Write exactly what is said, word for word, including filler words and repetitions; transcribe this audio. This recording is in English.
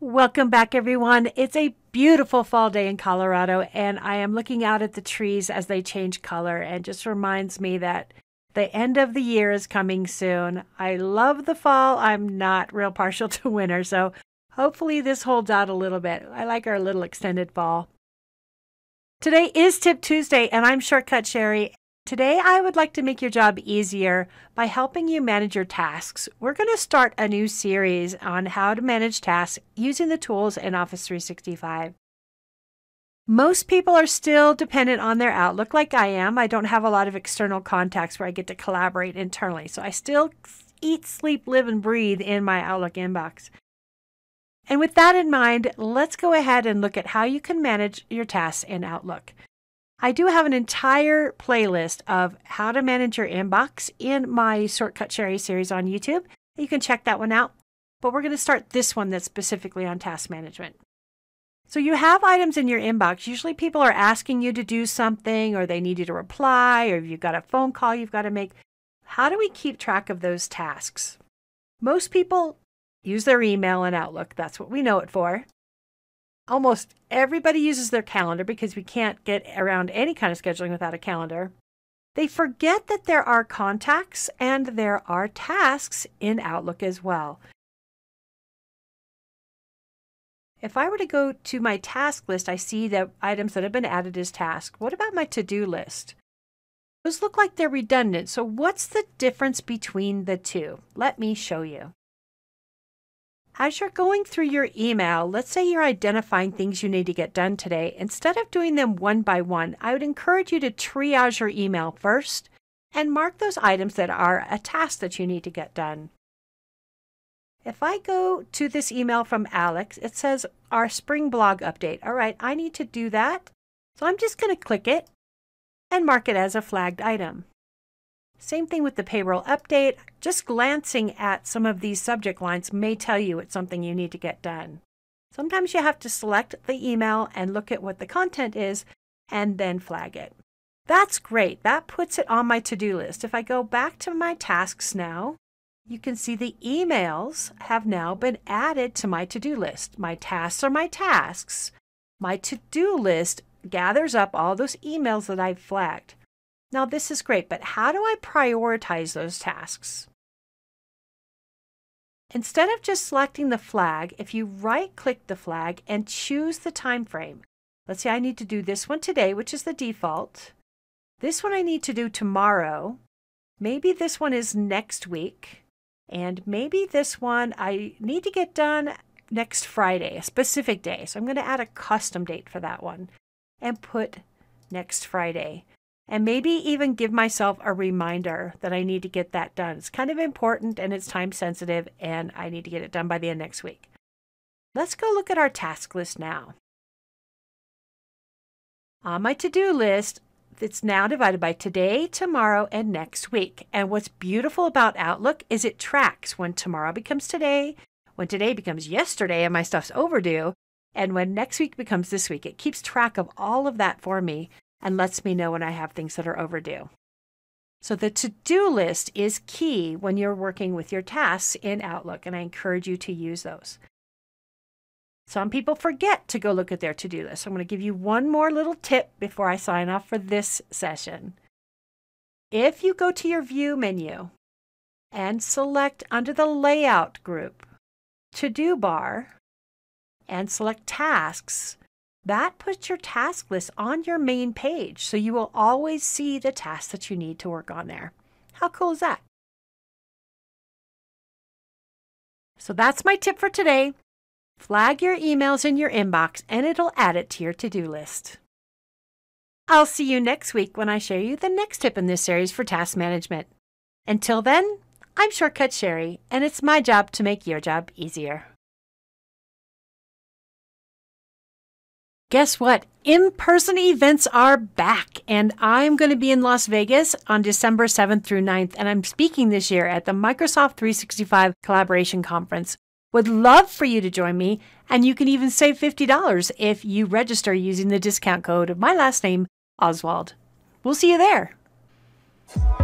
Welcome back, everyone. It's a beautiful fall day in Colorado, and I am looking out at the trees as they change color, and just reminds me that the end of the year is coming soon. I love the fall. I'm not real partial to winter, so hopefully this holds out a little bit. I like our little extended fall. Today is Tip Tuesday, and I'm Shortcut Shari. Today, I would like to make your job easier by helping you manage your tasks. We're going to start a new series on how to manage tasks using the tools in Office three sixty-five. Most people are still dependent on their Outlook, like I am. I don't have a lot of external contacts where I get to collaborate internally, so I still eat, sleep, live, and breathe in my Outlook inbox. And with that in mind, let's go ahead and look at how you can manage your tasks in Outlook. I do have an entire playlist of how to manage your inbox in my Shortcut Shari series on YouTube. You can check that one out, but we're going to start this one that's specifically on task management. So you have items in your inbox. Usually people are asking you to do something, or they need you to reply, or you've got a phone call you've got to make. How do we keep track of those tasks? Most people use their email and Outlook. That's what we know it for. Almost everybody uses their calendar because we can't get around any kind of scheduling without a calendar. They forget that there are contacts and there are tasks in Outlook as well. If I were to go to my task list, I see the items that have been added as tasks. What about my to-do list? Those look like they're redundant. So what's the difference between the two? Let me show you. As you're going through your email, let's say you're identifying things you need to get done today. Instead of doing them one by one, I would encourage you to triage your email first and mark those items that are a task that you need to get done. If I go to this email from Alex, it says our spring blog update. All right, I need to do that. So I'm just going to click it and mark it as a flagged item. Same thing with the payroll update. Just glancing at some of these subject lines may tell you it's something you need to get done. Sometimes you have to select the email and look at what the content is and then flag it. That's great. That puts it on my to-do list. If I go back to my tasks now, you can see the emails have now been added to my to-do list. My tasks are my tasks. My to-do list gathers up all those emails that I've flagged. Now this is great, but how do I prioritize those tasks? Instead of just selecting the flag, if you right-click the flag and choose the time frame. Let's say I need to do this one today, which is the default. This one I need to do tomorrow. Maybe this one is next week. And maybe this one I need to get done next Friday, a specific day. So I'm going to add a custom date for that one and put next Friday. And maybe even give myself a reminder that I need to get that done. It's kind of important and it's time sensitive and I need to get it done by the end of next week. Let's go look at our task list now. On my to-do list, it's now divided by today, tomorrow, and next week. And what's beautiful about Outlook is it tracks when tomorrow becomes today, when today becomes yesterday and my stuff's overdue, and when next week becomes this week. It keeps track of all of that for me and lets me know when I have things that are overdue. So the to-do list is key when you're working with your tasks in Outlook, and I encourage you to use those. Some people forget to go look at their to-do list. I'm going to give you one more little tip before I sign off for this session. If you go to your View menu and select under the Layout group, To-Do Bar, and select Tasks, that puts your task list on your main page, so you will always see the tasks that you need to work on there. How cool is that? So that's my tip for today. Flag your emails in your inbox and it'll add it to your to-do list. I'll see you next week when I share you the next tip in this series for task management. Until then, I'm Shortcut Shari, and it's my job to make your job easier. Guess what? In-person events are back, and I'm going to be in Las Vegas on December seventh through ninth, and I'm speaking this year at the Microsoft three sixty-five Collaboration Conference. Would love for you to join me, and you can even save fifty dollars if you register using the discount code of my last name, Oswald. We'll see you there.